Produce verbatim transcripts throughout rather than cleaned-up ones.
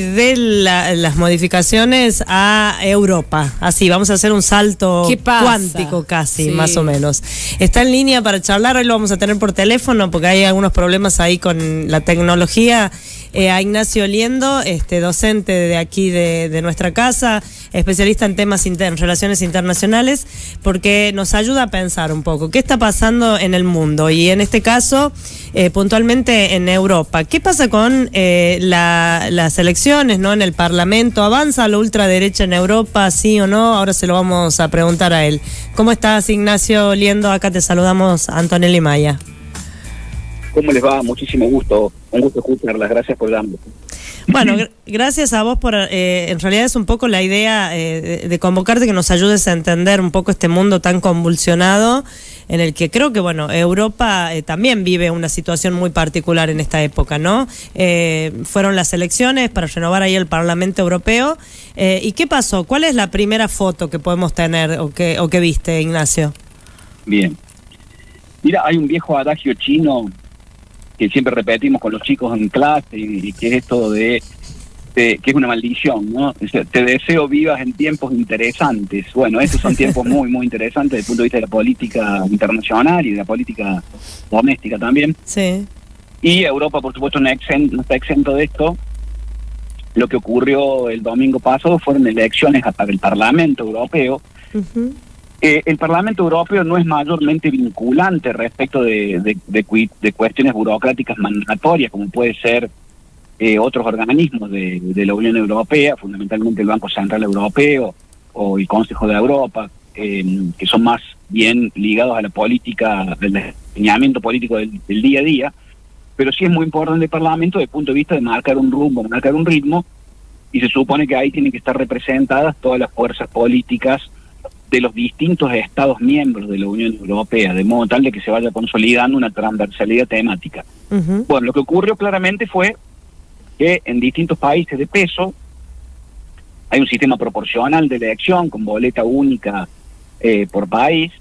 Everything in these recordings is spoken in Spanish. de la, las modificaciones a Europa. Así, vamos a hacer un salto cuántico casi, sí. Más o menos. Está en línea para charlar, hoy lo vamos a tener por teléfono porque hay algunos problemas ahí con la tecnología. Eh, a Ignacio Liendo, este, docente de aquí de, de nuestra casa, especialista en temas internos, relaciones internacionales, porque nos ayuda a pensar un poco qué está pasando en el mundo y en este caso, eh, puntualmente en Europa. ¿Qué pasa con eh, la, las elecciones, ¿no? En el Parlamento? ¿Avanza la ultraderecha en Europa, sí o no? Ahora se lo vamos a preguntar a él. ¿Cómo estás, Ignacio Liendo? Acá te saludamos, Antonio Limaya. ¿Cómo les va? Muchísimo gusto, un gusto escucharlas, gracias por darme. Bueno, gr gracias a vos por, eh, en realidad es un poco la idea eh, de, de convocarte, que nos ayudes a entender un poco este mundo tan convulsionado, en el que creo que, bueno, Europa eh, también vive una situación muy particular en esta época, ¿no? Eh, fueron las elecciones para renovar ahí el Parlamento Europeo, eh, ¿y qué pasó? ¿Cuál es la primera foto que podemos tener o que, o que viste, Ignacio? Bien, mira, hay un viejo adagio chino que siempre repetimos con los chicos en clase, y, y que es esto de, de, que es una maldición, ¿no? O sea, te deseo vivas en tiempos interesantes. Bueno, esos son tiempos muy, muy interesantes desde el punto de vista de la política internacional y de la política doméstica también. Sí. Y Europa, por supuesto, no, exen, no está exento de esto. Lo que ocurrió el domingo pasado fueron elecciones para el Parlamento Europeo. Uh-huh. Eh, el Parlamento Europeo no es mayormente vinculante respecto de, de, de, de cuestiones burocráticas mandatorias, como puede ser eh, otros organismos de, de la Unión Europea, fundamentalmente el Banco Central Europeo o el Consejo de Europa, eh, que son más bien ligados a la política, al desempeñamiento político del, del día a día, pero sí es muy importante el Parlamento desde el punto de vista de marcar un rumbo, marcar un ritmo, y se supone que ahí tienen que estar representadas todas las fuerzas políticas de los distintos estados miembros de la Unión Europea, de modo tal de que se vaya consolidando una transversalidad temática. Uh-huh. Bueno, lo que ocurrió claramente fue que en distintos países de peso hay un sistema proporcional de elección con boleta única eh, por país.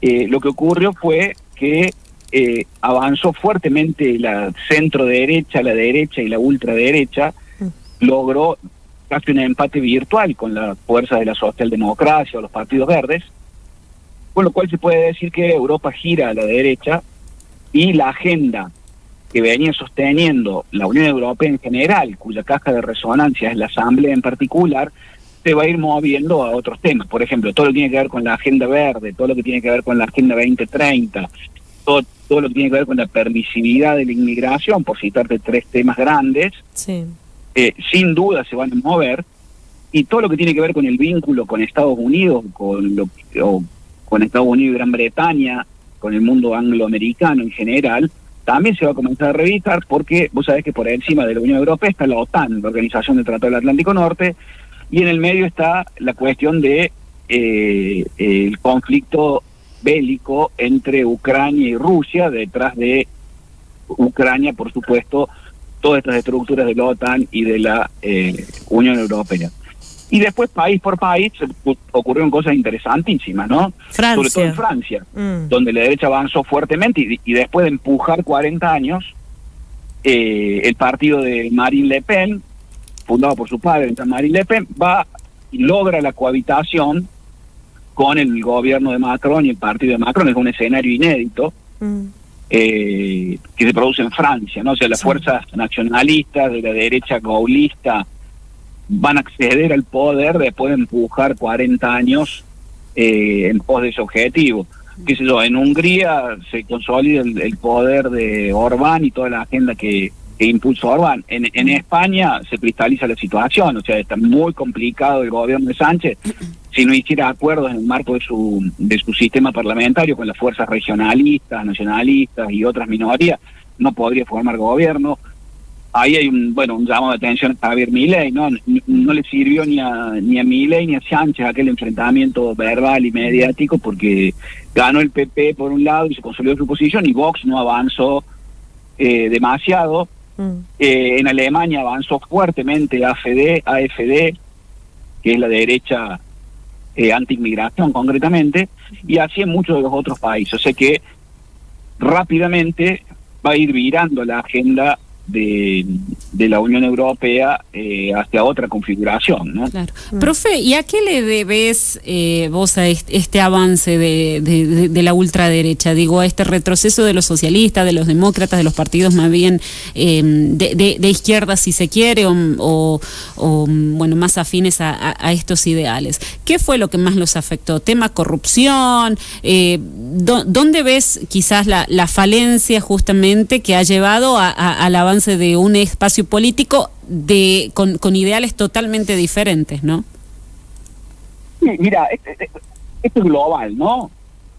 Eh, lo que ocurrió fue que eh, avanzó fuertemente la centro-derecha, la derecha y la ultraderecha, uh-huh. Logró casi un empate virtual con la fuerza de la socialdemocracia o los partidos verdes, con lo cual se puede decir que Europa gira a la derecha y la agenda que venía sosteniendo la Unión Europea en general, cuya caja de resonancia es la Asamblea en particular, se va a ir moviendo a otros temas. Por ejemplo, todo lo que tiene que ver con la agenda verde, todo lo que tiene que ver con la agenda veinte treinta, todo, todo lo que tiene que ver con la permisividad de la inmigración, por citarte tres temas grandes. Sí. Eh, sin duda se van a mover, y todo lo que tiene que ver con el vínculo con Estados Unidos, con, lo, o, con Estados Unidos y Gran Bretaña, con el mundo angloamericano en general, también se va a comenzar a revisar, porque vos sabés que por encima de la Unión Europea está la OTAN, la Organización del Tratado del Atlántico Norte, y en el medio está la cuestión de eh, el conflicto bélico entre Ucrania y Rusia, detrás de Ucrania, por supuesto, todas estas estructuras de la OTAN y de la eh, Unión Europea. Y después, país por país, ocurrieron cosas interesantísimas, ¿no? Francia. Sobre todo en Francia, mm. donde la derecha avanzó fuertemente, y, y después de empujar cuarenta años, eh, el partido de Marine Le Pen, fundado por su padre, entonces Marine Le Pen, va y logra la cohabitación con el gobierno de Macron y el partido de Macron. Es un escenario inédito. Mm. Eh, que se produce en Francia, ¿no? O sea, las sí. fuerzas nacionalistas de la derecha gaullista van a acceder al poder después de empujar cuarenta años eh, en pos de ese objetivo. Qué sé yo, en Hungría se consolida el, el poder de Orbán y toda la agenda que, que impulsó Orbán. En, en España se cristaliza la situación, o sea, está muy complicado el gobierno de Sánchez si no hiciera acuerdos en el marco de su, de su sistema parlamentario con las fuerzas regionalistas, nacionalistas y otras minorías, no podría formar gobierno. Ahí hay un bueno un llamado de atención a Javier Milei, ¿no? No le sirvió ni a ni a Milei ni a Sánchez aquel enfrentamiento verbal y mediático, porque ganó el P P por un lado y se consolidó su posición, y Vox no avanzó eh, demasiado. Mm. Eh, en Alemania avanzó fuertemente la A F D, que es la derecha Eh, anti-inmigración concretamente, y así en muchos de los otros países. O sea que rápidamente va a ir virando la agenda de, de la Unión Europea eh, hacia otra configuración, ¿no? Claro. Profe, ¿y a qué le debes eh, vos a este, este avance de, de, de, de la ultraderecha? Digo, a este retroceso de los socialistas, de los demócratas, de los partidos más bien eh, de, de, de izquierda, si se quiere, o, o, o bueno, más afines a, a, a estos ideales. ¿Qué fue lo que más los afectó? ¿Tema corrupción? Eh, do, ¿Dónde ves quizás la, la falencia justamente que ha llevado a, a, al avance de un espacio político de con, con ideales totalmente diferentes, ¿no? Mira, esto este, este es global, ¿no?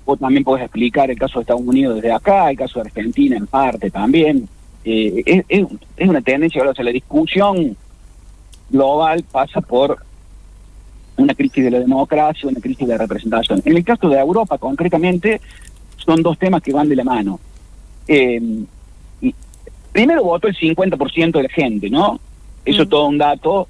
Vos también podés explicar el caso de Estados Unidos desde acá, el caso de Argentina en parte también. Eh, es, es, es una tendencia, o sea, la discusión global pasa por una crisis de la democracia, una crisis de la representación. En el caso de Europa, concretamente, son dos temas que van de la mano. Eh, Primero votó el cincuenta por ciento de la gente, ¿no? Eso uh-huh. todo un dato,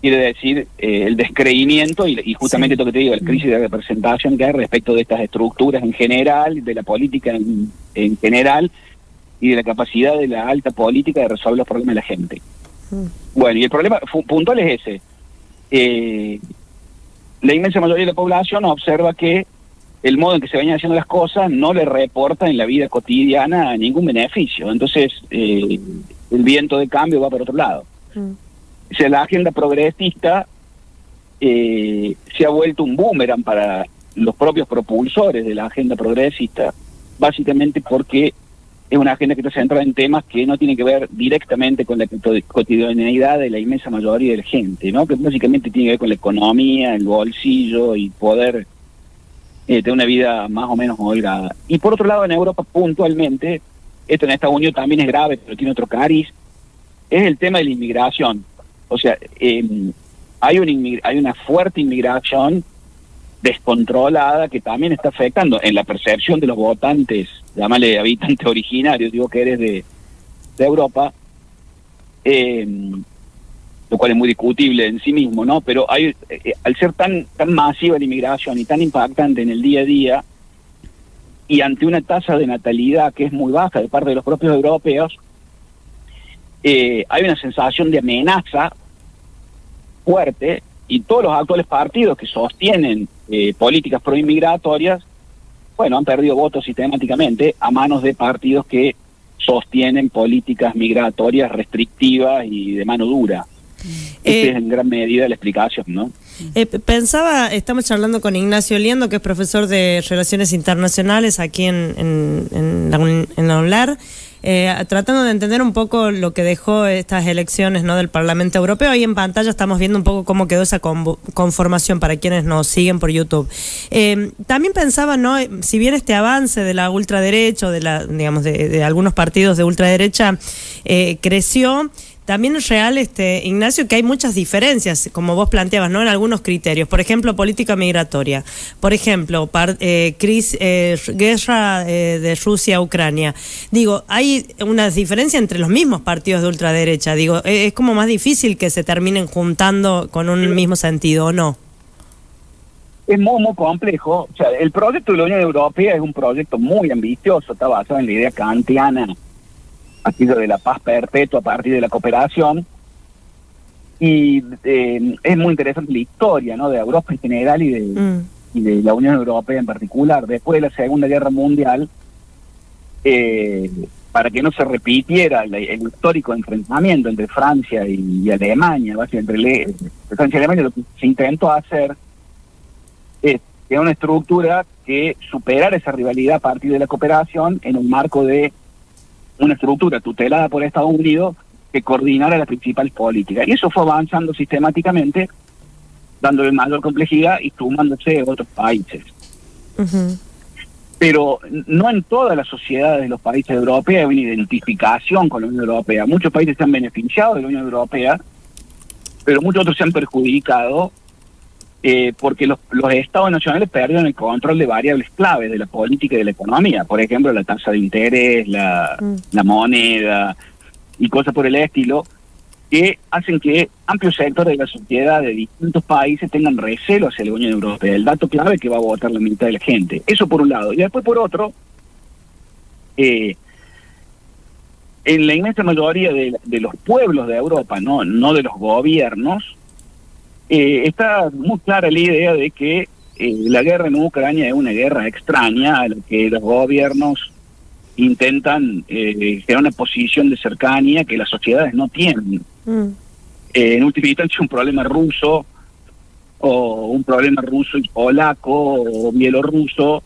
quiere decir eh, el descreimiento y, y justamente sí. lo que te digo, la crisis de representación que hay respecto de estas estructuras en general, de la política en, en general y de la capacidad de la alta política de resolver los problemas de la gente. Uh-huh. Bueno, y el problema puntual es ese. Eh, la inmensa mayoría de la población observa que el modo en que se venían haciendo las cosas no le reporta en la vida cotidiana ningún beneficio. Entonces, eh, el viento de cambio va para otro lado. Mm. O sea, la agenda progresista eh, se ha vuelto un boomerang para los propios propulsores de la agenda progresista, básicamente porque es una agenda que está centrada en temas que no tienen que ver directamente con la cotidianeidad de la inmensa mayoría de la gente, ¿no? Que básicamente tiene que ver con la economía, el bolsillo y poder... Eh, de una vida más o menos holgada. Y por otro lado, en Europa puntualmente, esto en Estados Unidos también es grave, pero tiene otro cariz, es el tema de la inmigración. O sea, eh, hay, una inmig- hay una fuerte inmigración descontrolada que también está afectando en la percepción de los votantes, llámale habitantes originarios, digo que eres de, de Europa, eh, lo cual es muy discutible en sí mismo, ¿no? Pero hay, eh, al ser tan tan masiva la inmigración y tan impactante en el día a día, y ante una tasa de natalidad que es muy baja de parte de los propios europeos, eh, hay una sensación de amenaza fuerte, y todos los actuales partidos que sostienen eh, políticas proinmigratorias, bueno, han perdido votos sistemáticamente a manos de partidos que sostienen políticas migratorias restrictivas y de mano dura. Este eh, es en gran medida la explicación, ¿no? Eh, pensaba, estamos charlando con Ignacio Liendo, que es profesor de Relaciones Internacionales aquí en, en, en la, en la UNLAR, eh, tratando de entender un poco lo que dejó estas elecciones, ¿no?, del Parlamento Europeo. Ahí en pantalla estamos viendo un poco cómo quedó esa conformación para quienes nos siguen por YouTube. Eh, también pensaba, ¿no?, si bien este avance de la ultraderecha o de la, digamos, de, de algunos partidos de ultraderecha eh, creció, también es real, este, Ignacio, que hay muchas diferencias, como vos planteabas, ¿no?, en algunos criterios. Por ejemplo, política migratoria. Por ejemplo, par, eh, crisis, eh, guerra eh, de Rusia a Ucrania. Digo, hay una diferencia entre los mismos partidos de ultraderecha. Digo, eh, es como más difícil que se terminen juntando con un mismo sentido, ¿o no? Es muy, muy complejo. O sea, el proyecto de la Unión Europea es un proyecto muy ambicioso, está basado en la idea kantiana, aquello de la paz perpetua a partir de la cooperación, y eh, es muy interesante la historia, ¿no?, de Europa en general y de, mm. y de la Unión Europea en particular. Después de la Segunda Guerra Mundial, eh, para que no se repitiera el, el histórico enfrentamiento entre Francia y, y Alemania, entre le, Francia y Alemania, lo que se intentó hacer es crear una estructura que superara esa rivalidad a partir de la cooperación en un marco de una estructura tutelada por Estados Unidos que coordinara las principales políticas. Y eso fue avanzando sistemáticamente, dándole mayor complejidad y sumándose otros países. Uh-huh. Pero no en todas las sociedades de los países europeos hay una identificación con la Unión Europea. Muchos países se han beneficiado de la Unión Europea, pero muchos otros se han perjudicado eh, porque los, los estados nacionales perdieron el control de variables claves de la política y de la economía, por ejemplo la tasa de interés, la, mm. la moneda y cosas por el estilo, que hacen que amplios sectores de la sociedad de distintos países tengan recelo hacia la Unión Europea, el dato clave que va a votar la mitad de la gente. Eso por un lado, y después por otro, eh, en la inmensa mayoría de, de los pueblos de Europa, no, no de los gobiernos, eh, está muy clara la idea de que eh, la guerra en Ucrania es una guerra extraña a la que los gobiernos intentan eh, crear una posición de cercanía que las sociedades no tienen. Mm. Eh, en última instancia, un problema ruso, o un problema ruso y polaco, o bielorruso,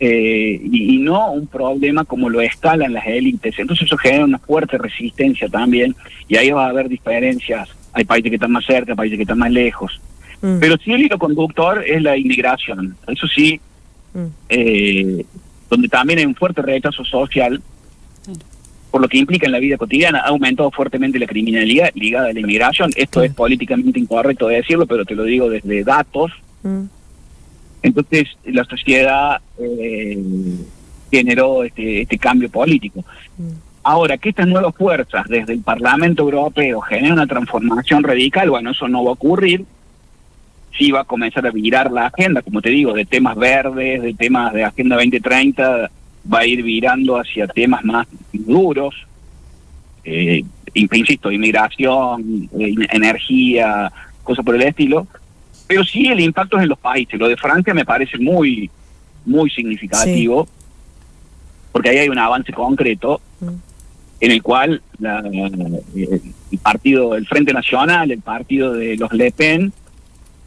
eh, y, y no un problema como lo escalan las élites. Entonces eso genera una fuerte resistencia también, y ahí va a haber diferencias. Hay países que están más cerca, países que están más lejos. Mm. Pero sí, el hilo conductor es la inmigración. Eso sí, mm. eh, donde también hay un fuerte rechazo social, por lo que implica en la vida cotidiana. Ha aumentado fuertemente la criminalidad ligada a la inmigración. Esto sí. Es políticamente incorrecto de decirlo, pero te lo digo desde datos. Mm. Entonces, la sociedad eh, generó este, este cambio político. Mm. Ahora, que estas nuevas fuerzas desde el Parlamento Europeo generen una transformación radical, bueno, eso no va a ocurrir. Sí va a comenzar a virar la agenda, como te digo, de temas verdes, de temas de Agenda veinte treinta... va a ir virando hacia temas más duros, eh, insisto, inmigración, eh, energía, cosas por el estilo, pero sí el impacto es en los países. Lo de Francia me parece muy, muy significativo, sí, porque ahí hay un avance concreto mm. en el cual la, el partido, el Frente Nacional, el partido de los Le Pen,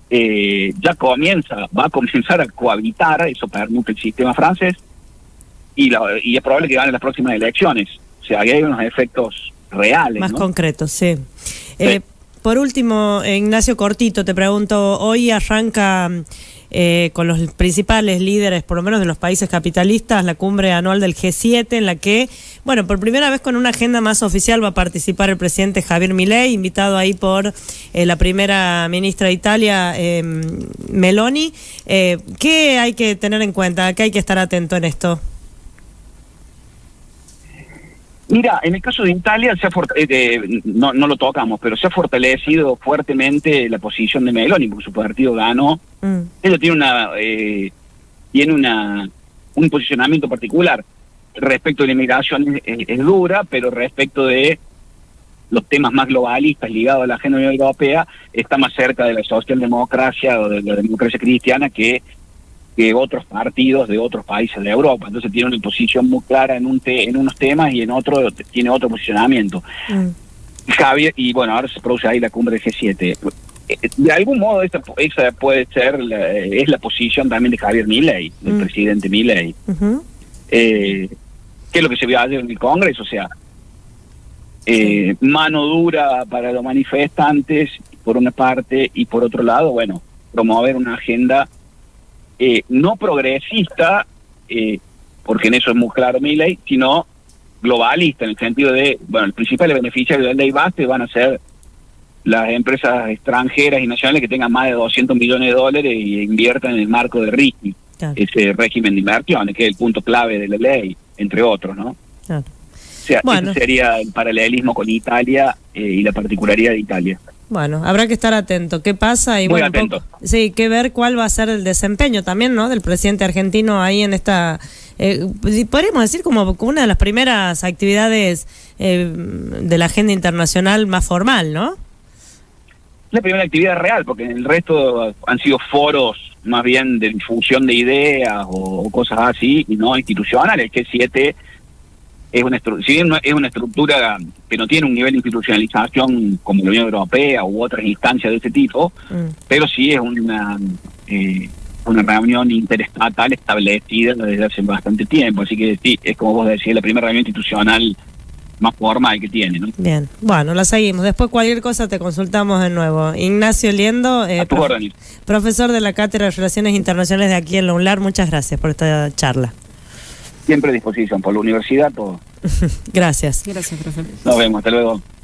eh, ya comienza, va a comenzar a cohabitar, eso permite el sistema francés, Y, la, y es probable que ganen las próximas elecciones. O sea, ahí hay unos efectos reales. Más ¿no? concretos, sí. sí. Eh, por último, Ignacio, cortito, te pregunto, hoy arranca eh, con los principales líderes, por lo menos de los países capitalistas, la cumbre anual del G siete, en la que, bueno, por primera vez con una agenda más oficial va a participar el presidente Javier Milei, invitado ahí por eh, la primera ministra de Italia, eh, Meloni. Eh, ¿Qué hay que tener en cuenta? ¿Qué hay que estar atento en esto? Mira, en el caso de Italia, se ha eh, no, no lo tocamos, pero se ha fortalecido fuertemente la posición de Meloni, porque su partido ganó. Mm. Ella tiene una eh, tiene una un posicionamiento particular. Respecto de la inmigración es, es, es dura, pero respecto de los temas más globalistas ligados a la agenda europea, está más cerca de la socialdemocracia o de la democracia cristiana que, que otros partidos de otros países de Europa. Entonces tiene una posición muy clara en un te, en unos temas y en otro tiene otro posicionamiento. Mm. Javier, y bueno, ahora se produce ahí la cumbre del G siete. De algún modo esa, esa puede ser, la, es la posición también de Javier Milei, del mm. presidente Milei. Uh-huh. eh, ¿Qué es lo que se vio ayer en el Congreso? O sea, eh, mano dura para los manifestantes, por una parte, y por otro lado, bueno, promover una agenda Eh, no progresista, eh, porque en eso es muy claro Milei, sino globalista, en el sentido de, bueno, el principal beneficiario del ley base van a ser las empresas extranjeras y nacionales que tengan más de doscientos millones de dólares y inviertan en el marco de RICI, claro, ese régimen de inversiones, que es el punto clave de la ley, entre otros, ¿no? Claro. O sea, bueno, ese sería el paralelismo con Italia eh, y la particularidad de Italia. Bueno, habrá que estar atento. ¿Qué pasa? Y Muy bueno, atento. Poco, sí, que ver cuál va a ser el desempeño también, ¿no?, del presidente argentino ahí en esta, eh, podríamos decir, como una de las primeras actividades eh, de la agenda internacional más formal, ¿no? La primera actividad real, porque en el resto han sido foros más bien de difusión de ideas o cosas así, y no institucionales. El G siete es una, si bien es una estructura que no tiene un nivel de institucionalización como la Unión Europea u otras instancias de ese tipo, mm. pero sí es una eh, una reunión interestatal establecida desde hace bastante tiempo. Así que sí, es como vos decís, la primera reunión institucional más formal que tiene, ¿no? Bien, bueno, la seguimos. Después cualquier cosa te consultamos de nuevo. Ignacio Liendo, eh, prof orden. profesor de la Cátedra de Relaciones Internacionales de aquí en la UNLAR, muchas gracias por esta charla. Siempre a disposición, por la universidad, todo. Gracias. Gracias, profesor. Nos vemos, hasta luego.